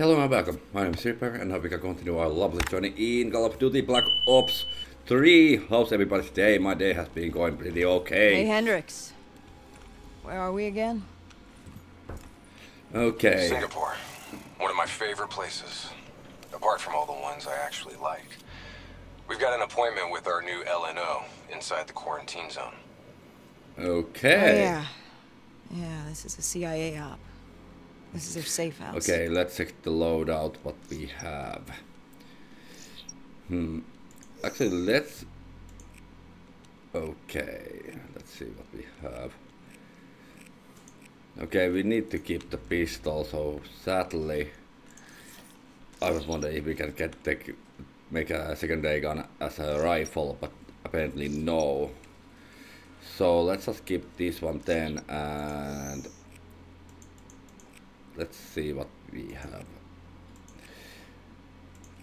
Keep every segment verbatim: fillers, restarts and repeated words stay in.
Hello and welcome, my name is Reaper and now we can continue our lovely journey in Call of Duty Black Ops three. How's everybody's day? My day has been going pretty okay. Hey Hendricks, where are we again? Okay. Singapore, one of my favorite places, apart from all the ones I actually like. We've got an appointment with our new L N O inside the quarantine zone. Okay. Oh, yeah, yeah, this is a C I A op. This is their safe house. Okay, let's check the loadout, what we have. Hmm. Actually, let's... Okay, let's see what we have. Okay, we need to keep the pistol, so sadly... I was wondering if we can get take, make a secondary gun as a rifle, but apparently no. So let's just keep this one then, and... Let's see what we have.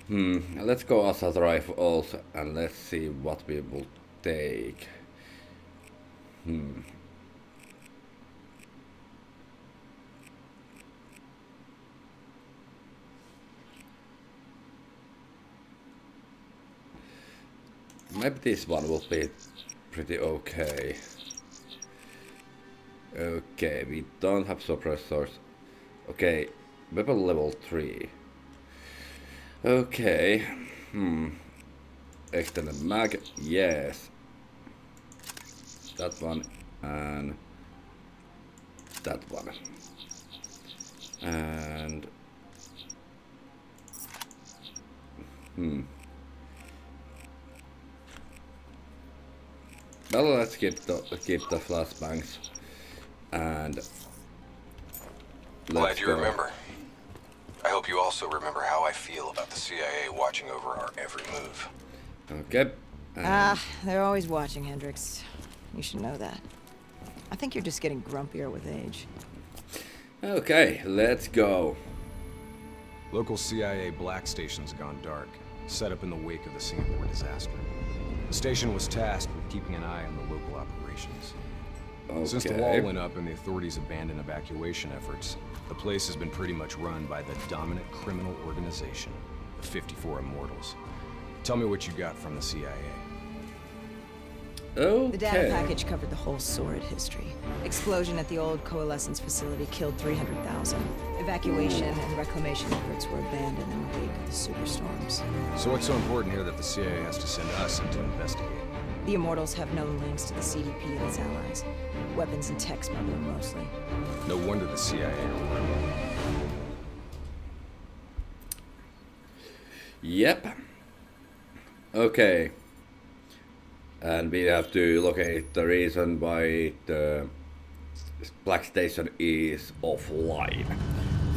Hmm, let's go assault rifles and let's see what we will take. Hmm. Maybe this one will be pretty okay. Okay, we don't have suppressors. Okay, weapon level three. Okay, hmm. Extended mag, yes. That one and that one. And hmm. Well, let's keep the keep the flashbangs and. Glad you remember. I hope you also remember how I feel about the C I A watching over our every move. Okay. Ah, um. uh, they're always watching, Hendricks. You should know that. I think you're just getting grumpier with age. Okay, let's go. Local C I A black station's gone dark, set up in the wake of the Singapore disaster. The station was tasked with keeping an eye on the local operations. Okay. Since the wall went up and the authorities abandoned evacuation efforts, the place has been pretty much run by the dominant criminal organization, the fifty-four Immortals. Tell me what you got from the C I A. Okay. The data package covered the whole sordid history. Explosion at the old Coalescence facility killed three hundred thousand. Evacuation and reclamation efforts were abandoned in the wake of the Superstorms. So what's so important here that the C I A has to send us in to investigate? The Immortals have known links to the C D P and its allies. Weapons and tech smuggling mostly. No wonder the C I A are working. Yep. Okay. And we have to locate the reason why the black station is offline.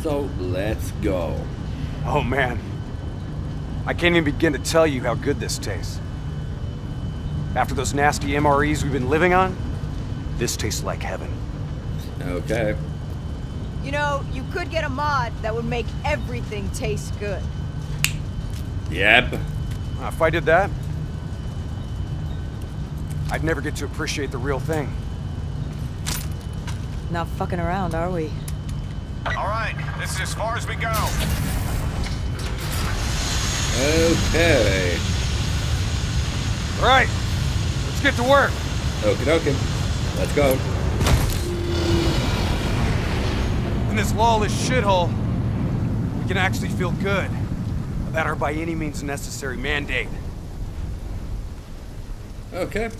So let's go. Oh man. I can't even begin to tell you how good this tastes. After those nasty M R Es we've been living on, this tastes like heaven. Okay. You know, you could get a mod that would make everything taste good. Yep. Uh, if I did that, I'd never get to appreciate the real thing. Not fucking around, are we? All right, this is as far as we go. Okay. All right. Let's get to work. Okie dokie. Let's go. In this lawless shithole, we can actually feel good about our by any means necessary mandate. Okay.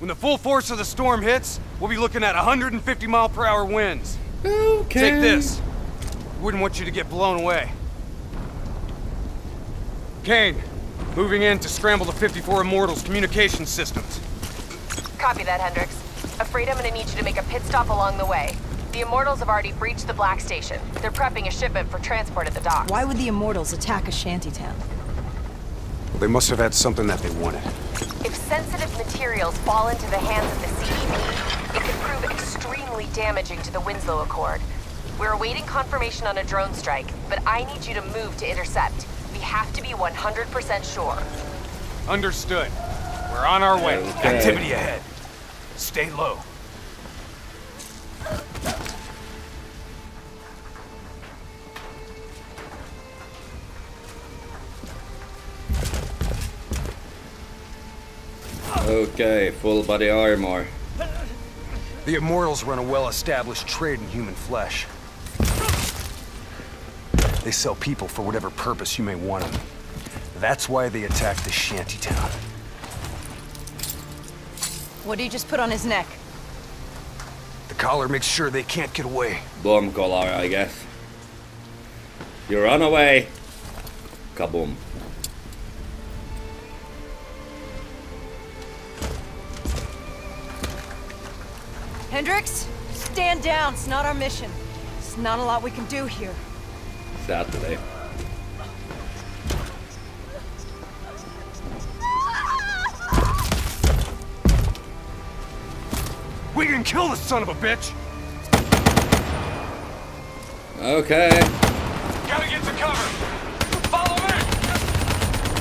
When the full force of the storm hits, we'll be looking at one hundred fifty mile per hour winds. Okay. Take this. We wouldn't want you to get blown away. Kane, moving in to scramble the fifty-four Immortals' communication systems. Copy that, Hendricks. Afraid I'm gonna need you to make a pit stop along the way. The Immortals have already breached the black station. They're prepping a shipment for transport at the docks. Why would the Immortals attack a shantytown? Well, they must have had something that they wanted. If sensitive materials fall into the hands of the C D P, it could prove extremely damaging to the Winslow Accord. We're awaiting confirmation on a drone strike, but I need you to move to intercept. We have to be one hundred percent sure. Understood. We're on our way. Okay. Activity ahead. Stay low. Okay, full body armor. The Immortals run a well-established trade in human flesh. They sell people for whatever purpose you may want them. That's why they attacked the shantytown. What do you just put on his neck? The collar makes sure they can't get away. Boom collar, I guess. You run away. Kaboom. Hendricks, stand down. It's not our mission. It's not a lot we can do here. Sadly. We can kill the son of a bitch. Okay. Gotta get to cover. Follow me.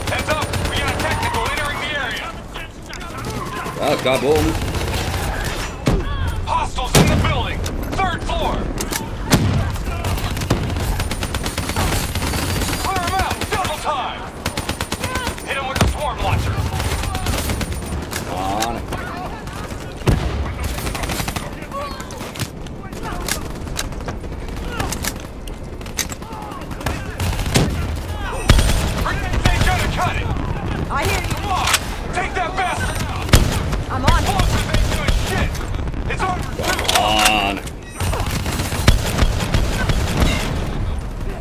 Heads up. We got a tactical entering the area. Oh, kaboom.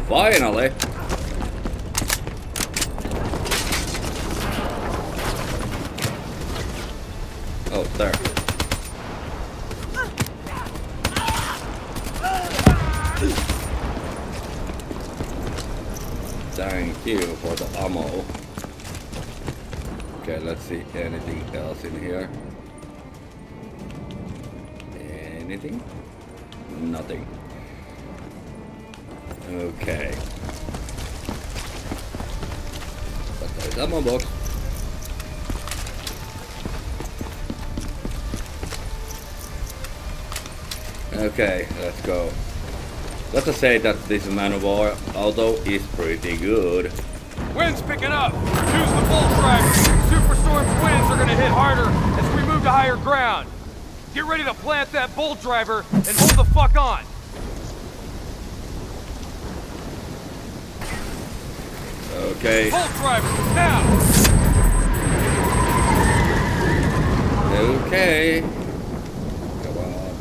Finally. Oh, there. Thank you for the ammo. Okay, let's see anything else in here. Anything? Nothing. Okay. But there is ammo box. Okay, let's go. Let's just say that this man of war, although is pretty good. Wind's picking up. Reduce the full track. Superstorm's winds are gonna hit harder as we move to higher ground. Get ready to plant that bolt driver and hold the fuck on. Okay. Bolt driver, now. Okay. Come on.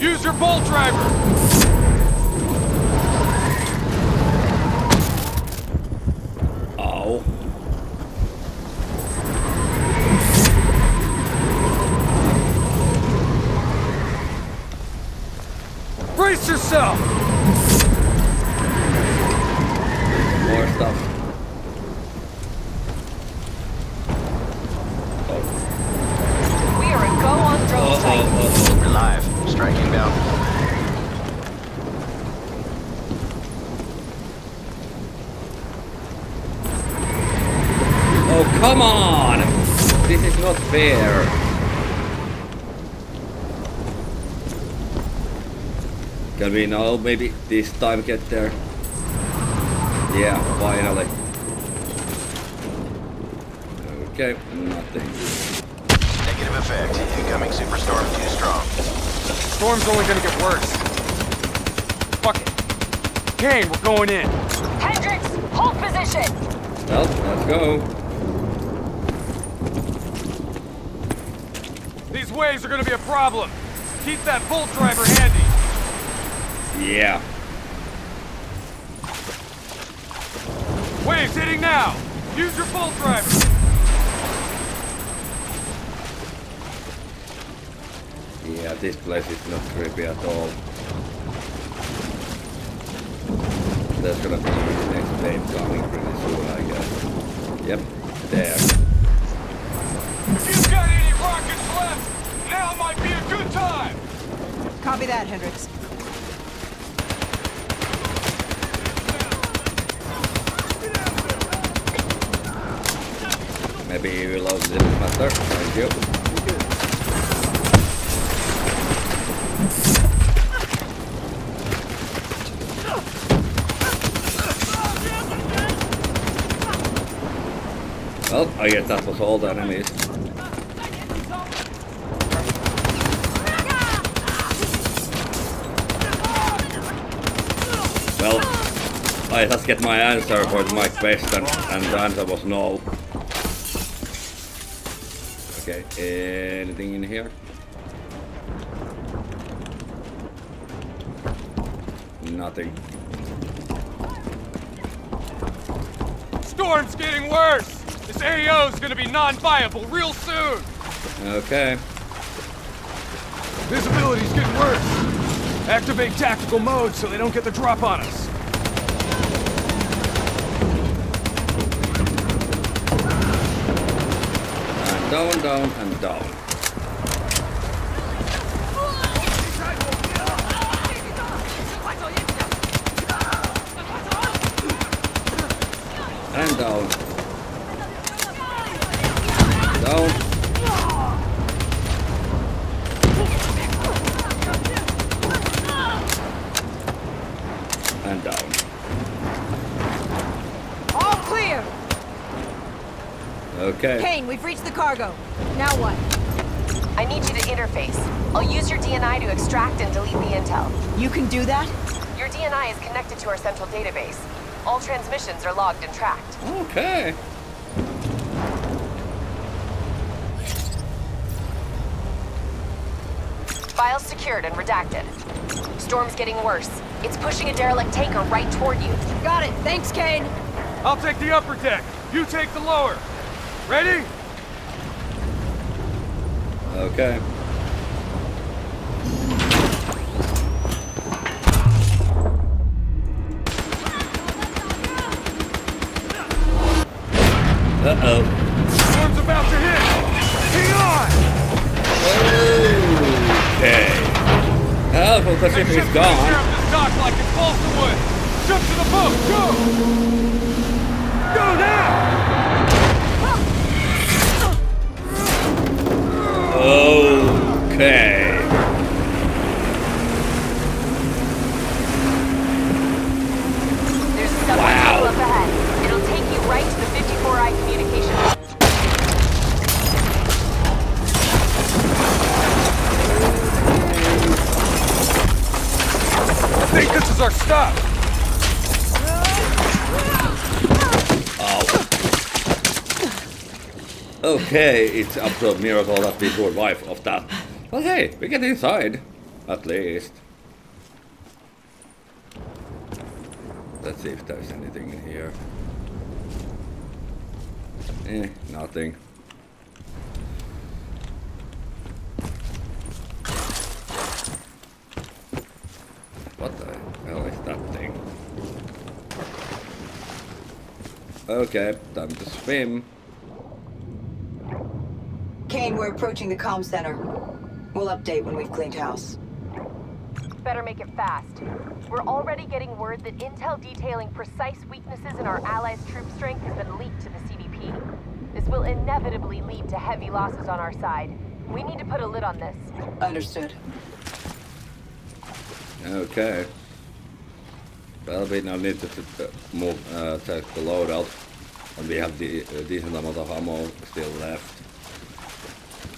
Use your bolt driver. Ow. Brace yourself. Come on! This is not fair. Can we now maybe this time get there? Yeah, finally. Okay, nothing. Negative effect. Incoming superstorm too strong. Storm's only gonna get worse. Fuck it. Kane, we're going in. Hendricks, hold position! Well, let's go. These waves are gonna be a problem. Keep that bolt driver handy. Yeah. Waves hitting now. Use your bolt driver. Yeah, this place is not creepy at all. There's gonna be the next wave coming pretty soon, I guess. Yep, there. Now might be a good time! Copy that, Hendricks. Maybe you love this matter. Thank you. Oh, I guess that was all the enemies. Well, I just get my answer for my question, and the answer was no. Okay, anything in here? Nothing. Storm's getting worse! This A O's gonna be non-viable real soon! Okay. Visibility's getting worse! Activate tactical mode so they don't get the drop on us! And down, down, and down. And down. Down. And down. All clear. Okay. Kane, we've reached the cargo. Now what? I need you to interface. I'll use your D N I to extract and delete the intel. You can do that? Your D N I is connected to our central database. All transmissions are logged and tracked. Okay. Files secured and redacted. Storm's getting worse. It's pushing a derelict tanker right toward you. Got it. Thanks, Kane. I'll take the upper deck. You take the lower. Ready? Okay. Uh-oh. Storm's about to hit! Hang on! Okay. Oh, well, the ship is gone. Ship to the dock like it falls to wood. Jump to the boat! Go! Go now! Okay. There's a submarine wow. up ahead. It'll take you right to the fifty-four I communication. I think this is our stop. Oh. Okay, it's an absolute miracle that we survived of that. But hey, we get inside, at least. Let's see if there's anything in here. Eh, nothing. What the hell is that thing? Okay, time to swim. Kane, we're approaching the comm center. We'll update when we've cleaned house. Better make it fast. We're already getting word that intel detailing precise weaknesses in our allies' troop strength has been leaked to the C D P. This will inevitably lead to heavy losses on our side. We need to put a lid on this. Understood. Okay. Well, we now need to move uh, to the loadout, and we have the uh, decent amount of ammo still left.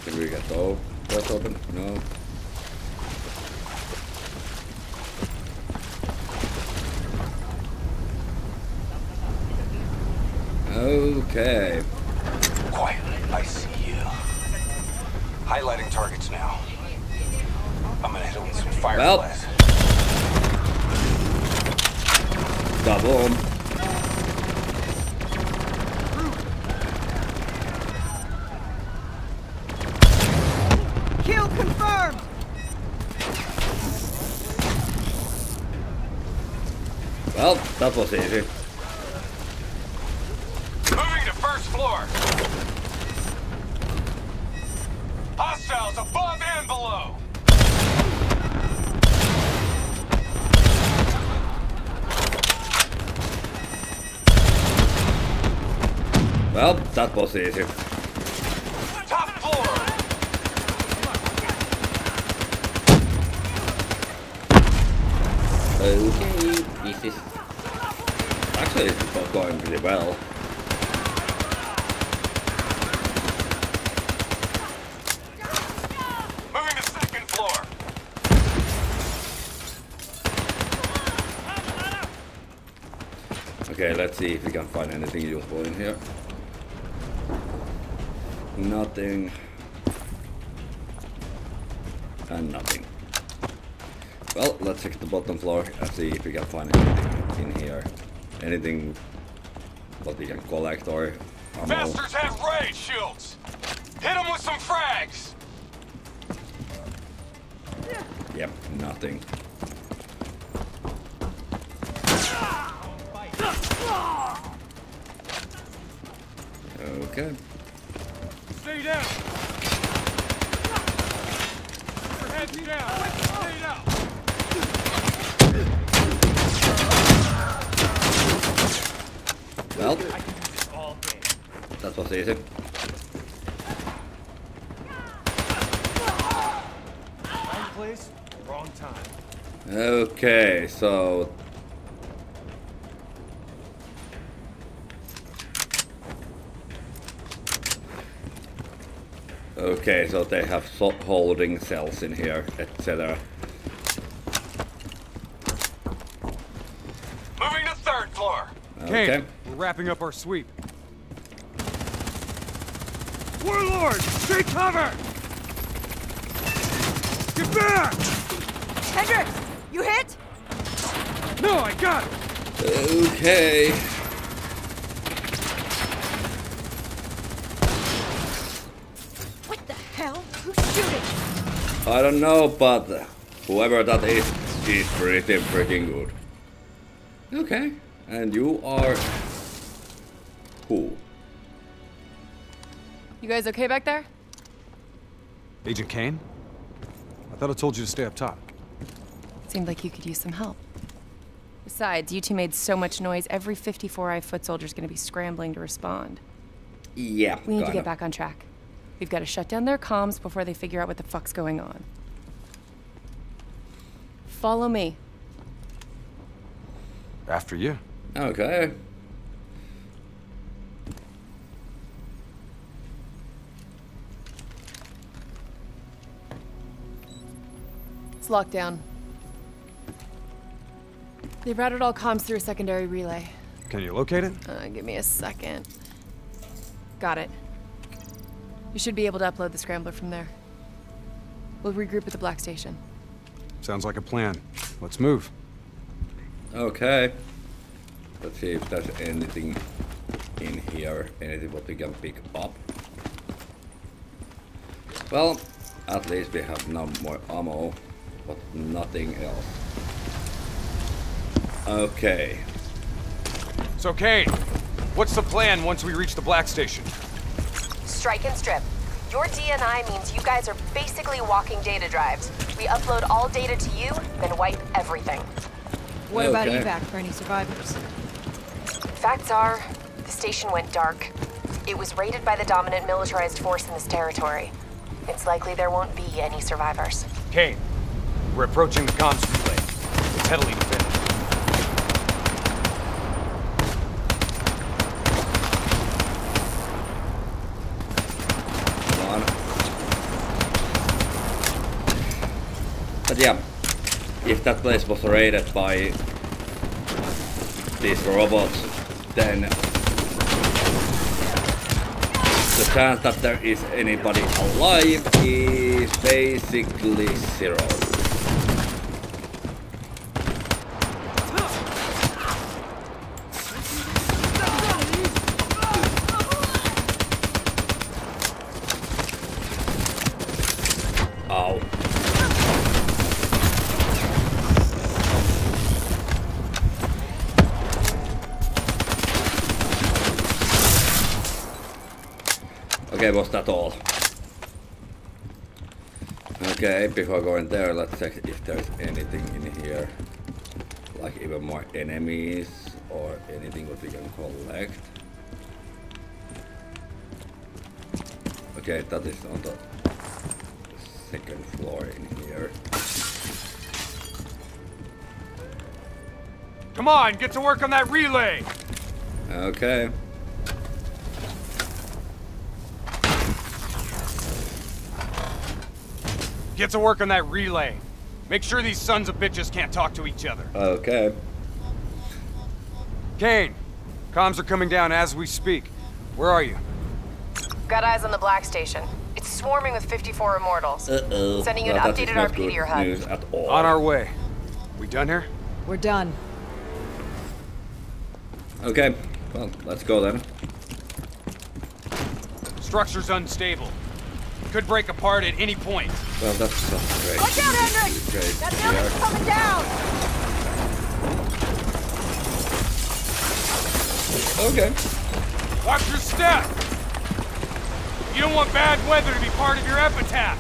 Can we get those doors open? No. Okay. Quiet, I see you. Highlighting targets now. I'm gonna hit it with some fire well. Glass. Double. Kill confirmed. Well, that was easy. Floor. Hostiles above and below. Well, that was easy. Top floor. Okay, this is actually it's going pretty well. Okay, let's see if we can find anything useful in here. Nothing. And nothing. Well, let's check the bottom floor and see if we can find anything in here. Anything what we can collect or ammo. Bastards have raid shields! Hit them with some frags! Yeah. Yep, nothing. Okay. Stay down! Put your heads down! Stay down! Well, that was easy. Wrong place, wrong time. Okay, so Okay, so they have holding cells in here, et cetera. Moving to third floor. Okay. Kane, we're wrapping up our sweep. Warlord, take cover! Get back! Hendricks, you hit? No, I got it! Okay. What the hell? Who's shooting? I don't know, but whoever that is, is pretty freaking good. Okay. And you are who? You guys okay back there? Agent Kane? I thought I told you to stay up top. Seemed like you could use some help. Besides, you two made so much noise, every fifty-four I foot soldier's gonna be scrambling to respond. Yeah, we need to get back on track. We've gotta shut down their comms before they figure out what the fuck's going on. Follow me. After you. Okay. It's locked down. They routed all comms through a secondary relay. Can you locate it? Uh, give me a second. Got it. You should be able to upload the scrambler from there. We'll regroup at the Black Station. Sounds like a plan. Let's move. Okay. Let's see if there's anything in here, anything what we can pick up. Well, at least we have no more ammo, but nothing else. Okay. So Kane, what's the plan once we reach the Black Station? Strike and strip. Your D N I means you guys are basically walking data drives. We upload all data to you, then wipe everything. What okay. about evac for any survivors? Facts are, the station went dark. It was raided by the dominant militarized force in this territory. It's likely there won't be any survivors. Kane, we're approaching the comms relay. It's heavily defended. But yeah. If that place was raided by these robots, then the chance that there is anybody alive is basically zero. Okay, was that all? Okay, before going there, let's check if there's anything in here. Like even more enemies or anything that we can collect. Okay, that is on the second floor in here. Come on, get to work on that relay! Okay. Get to work on that relay. Make sure these sons of bitches can't talk to each other. Okay. Kane, Comms are coming down as we speak. Where are you? Got eyes on the Black Station. It's swarming with fifty-four Immortals. Uh-oh. Sending you an no, updated R P to your H U D. On our way. We done here? We're done. Okay. Well, let's go then. Structure's unstable. Could break apart at any point. Well, that's not great. Watch out, Hendricks! That building's coming down! Okay. Watch your step! You don't want bad weather to be part of your epitaph!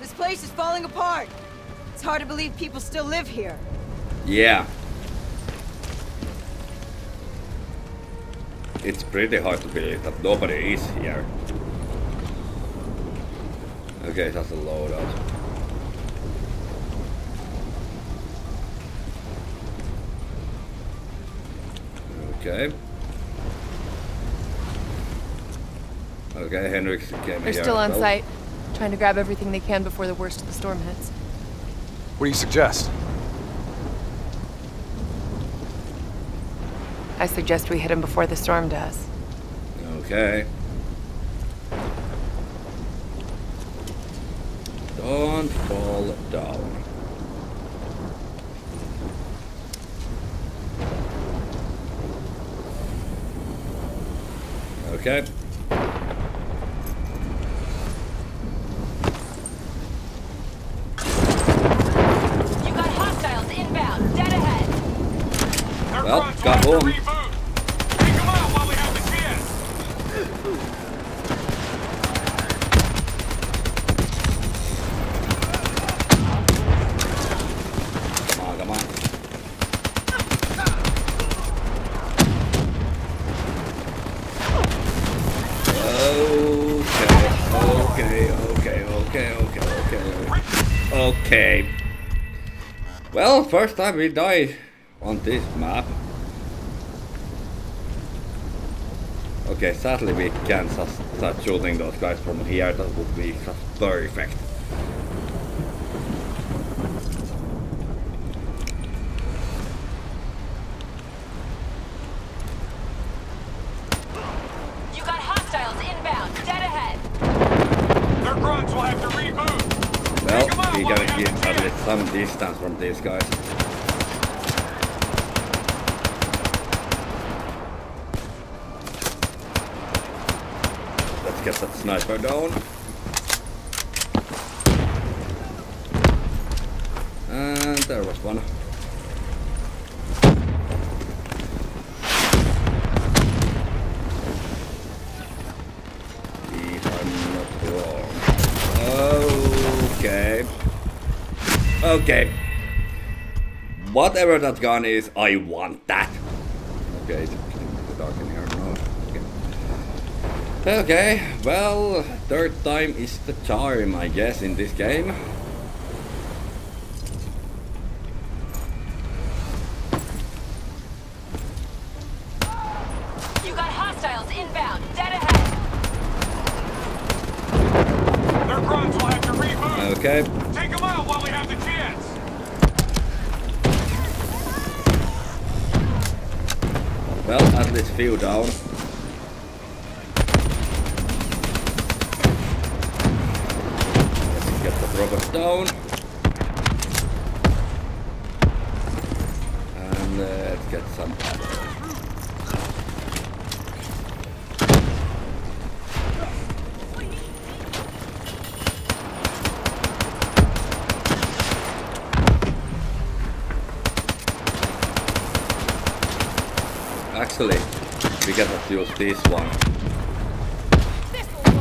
This place is falling apart. It's hard to believe people still live here. Yeah. It's pretty hard to believe that nobody is here. Okay, that's a loadout. Okay. Okay, Hendricks came They're here. They're still on site, trying to grab everything they can before the worst of the storm hits. What do you suggest? I suggest we hit him before the storm does. Okay. Don't fall down. Okay. You got hostiles inbound, dead ahead. Well, got home. Take them out while we have the chance. Come on, come on. Okay, okay, okay, okay, okay, okay. Well, first time we died on this map. Okay, sadly we can't start shooting those guys from here. That would be just perfect. Some distance from these guys. Let's get that sniper down. And there was one. If I'm not wrong. Okay. Okay. Whatever that gun is, I want that. Okay, it's the dark in here. No. Okay. Okay, well, third time is the charm, I guess, in this game. You got hostiles inbound, dead ahead. Their grunts will have to reboot. Okay. Well, at least few down. Let's get the robots down. And uh, let's get some. Actually, we gotta use this one. This will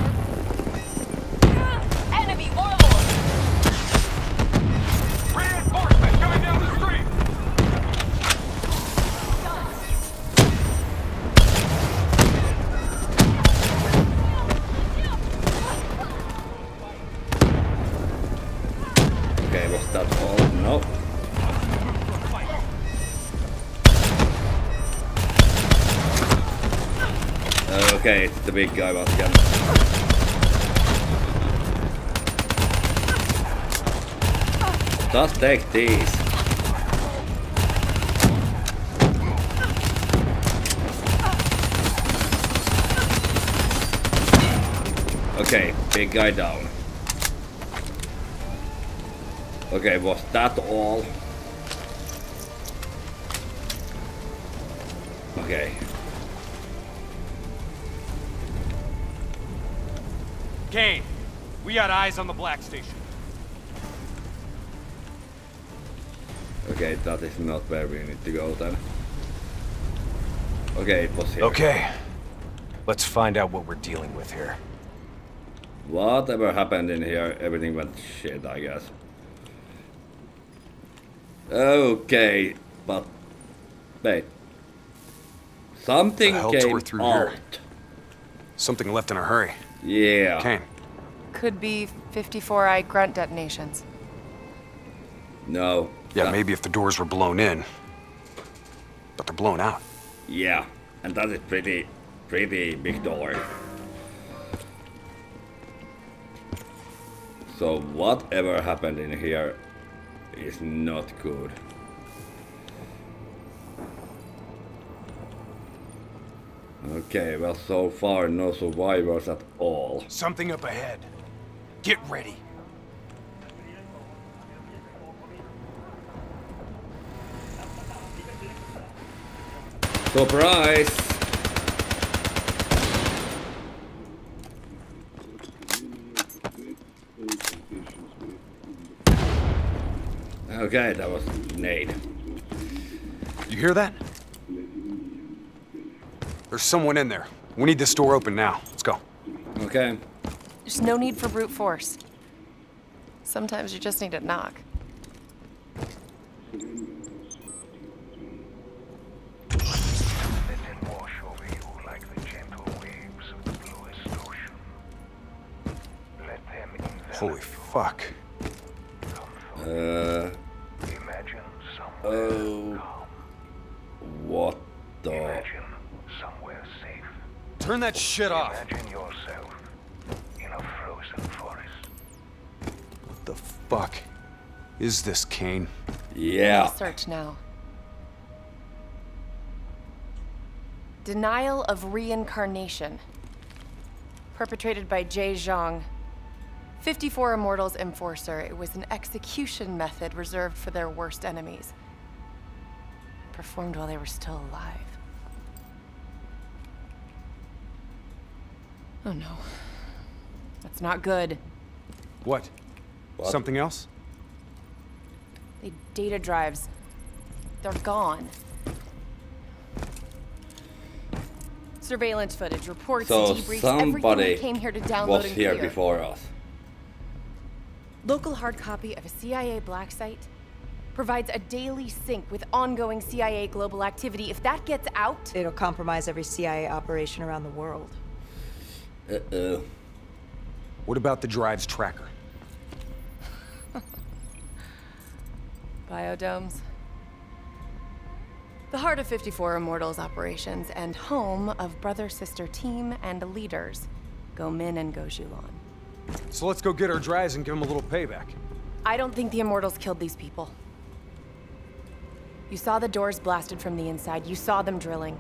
work. Enemy oil. Reinforcement coming down the street. Okay, was that all? No. Okay, it's the big guy once again. Just take these. Okay, big guy down. Okay, was that all? Okay. Kane, we got eyes on the black station. Okay, that is not where we need to go then. Okay, it was here. Okay. Let's find out what we're dealing with here. Whatever happened in here, everything went shit, I guess. Okay, but wait. Something came through out. Here. Something left in a hurry. Yeah. Kane. Could be fifty-four I grunt detonations. No. Yeah, no. Maybe if the doors were blown in. But they're blown out. Yeah, and that is pretty, pretty big door. So whatever happened in here is not good. Okay, well, so far no survivors at all. Something up ahead. Get ready. Surprise! Okay, that was nade. You hear that? There's someone in there. We need this door open now. Let's go. Okay. There's no need for brute force. Sometimes you just need to knock. Holy fuck. Uh. Oh. What the? Turn that shit off. Imagine yourself in a frozen forest. What the fuck is this, Kane? Yeah. Search now. Denial of reincarnation. Perpetrated by Jay Zhang. fifty-four Immortals Enforcer. It was an execution method reserved for their worst enemies. Performed while they were still alive. Oh no. That's not good. What? What? Something else? The data drives. They're gone. Surveillance footage, reports, so debriefs, everything came here to download was and clear. Here before us. Local hard copy of a C I A black site provides a daily sync with ongoing C I A global activity. If that gets out, it'll compromise every C I A operation around the world. Uh-oh. What about the drive's tracker? Biodomes. The heart of fifty-four Immortals operations and home of brother-sister team and leaders, Go Min and Go Zhulan. So let's go get our drives and give them a little payback. I don't think the Immortals killed these people. You saw the doors blasted from the inside. You saw them drilling.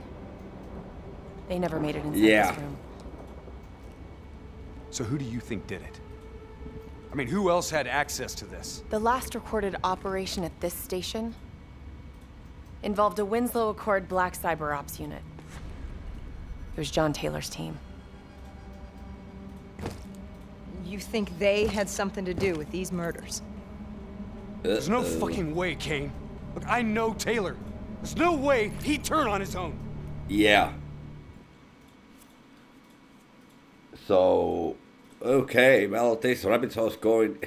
They never made it inside yeah. this room. So who do you think did it? I mean, who else had access to this? The last recorded operation at this station involved a Winslow Accord black cyber ops unit. It was John Taylor's team. You think they had something to do with these murders? There's no fucking way, Kane. Look, I know Taylor. There's no way he'd turn on his own. Yeah. So, okay, well, this rabbit hole's going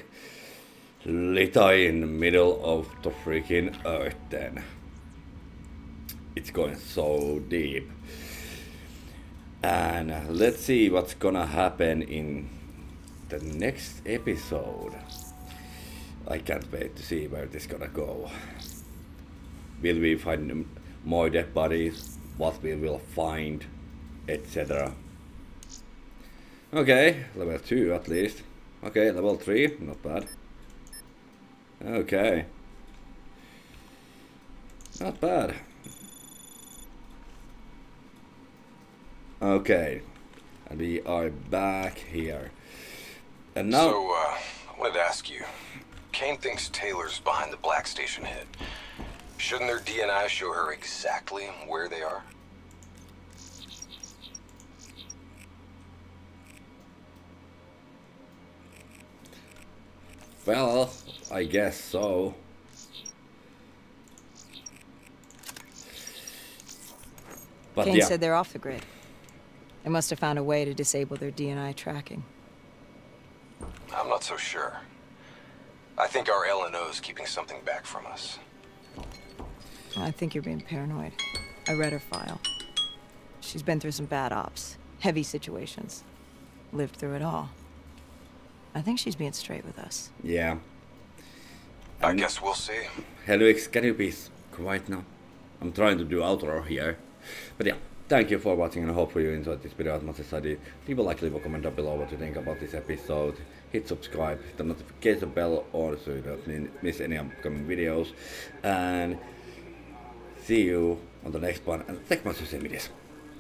litter in the middle of the freaking earth then. It's going so deep. And let's see what's gonna happen in the next episode. I can't wait to see where this is gonna go. Will we find more dead bodies? What we will find, et cetera. Okay, level two at least. Okay, level three, not bad. Okay. Not bad. Okay. And we are back here. And now... So, uh, I wanted to ask you. Kane thinks Taylor's behind the Black Station hit. Shouldn't their D N I show her exactly where they are? Well, I guess so. But Kane yeah. said they're off the grid. They must have found a way to disable their D N I tracking. I'm not so sure. I think our L N O is keeping something back from us. I think you're being paranoid. I read her file. She's been through some bad ops, heavy situations. Lived through it all. I think she's being straight with us. Yeah. I um, guess we'll see. Hendricks, can you be quiet now? I'm trying to do outro here. But yeah, thank you for watching, and I hope you enjoyed this video as much as I did. Leave a like, leave a comment down below what you think about this episode. Hit subscribe, hit the notification bell, or so you don't miss any upcoming videos. And see you on the next one. And check my social medias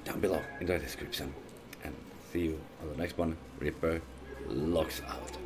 down below in the description. And see you on the next one. Reaper. Logs out.